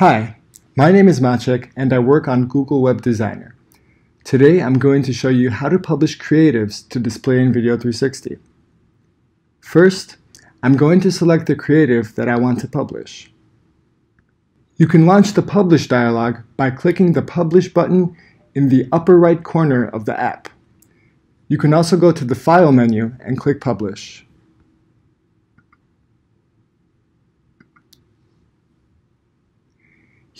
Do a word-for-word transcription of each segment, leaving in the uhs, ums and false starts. Hi, my name is Maciek and I work on Google Web Designer. Today I'm going to show you how to publish creatives to Display in Video three sixty. First, I'm going to select the creative that I want to publish. You can launch the Publish dialog by clicking the Publish button in the upper right corner of the app. You can also go to the File menu and click Publish.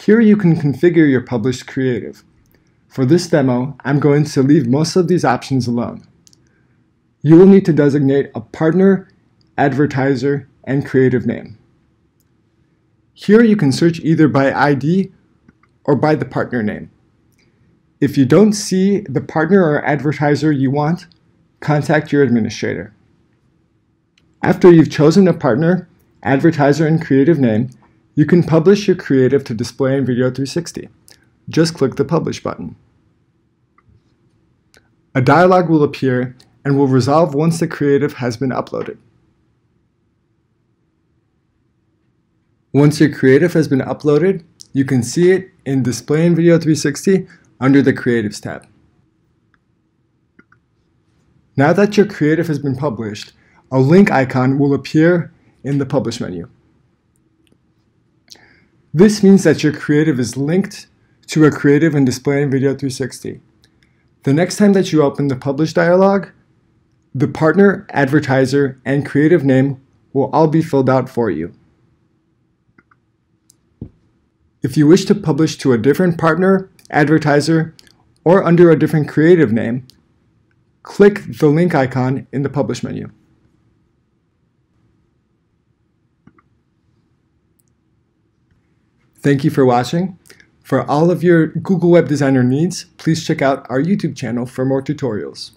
Here you can configure your published creative. For this demo, I'm going to leave most of these options alone. You will need to designate a partner, advertiser, and creative name. Here you can search either by I D or by the partner name. If you don't see the partner or advertiser you want, contact your administrator. After you've chosen a partner, advertiser, and creative name, you can publish your creative to Display in Video three sixty. Just click the Publish button. A dialog will appear and will resolve once the creative has been uploaded. Once your creative has been uploaded, you can see it in Display in Video three sixty under the Creatives tab. Now that your creative has been published, a link icon will appear in the Publish menu. This means that your creative is linked to a creative in Display in Video three sixty. The next time that you open the Publish dialog, the partner, advertiser, and creative name will all be filled out for you. If you wish to publish to a different partner, advertiser, or under a different creative name, click the link icon in the Publish menu. Thank you for watching. For all of your Google Web Designer needs, please check out our YouTube channel for more tutorials.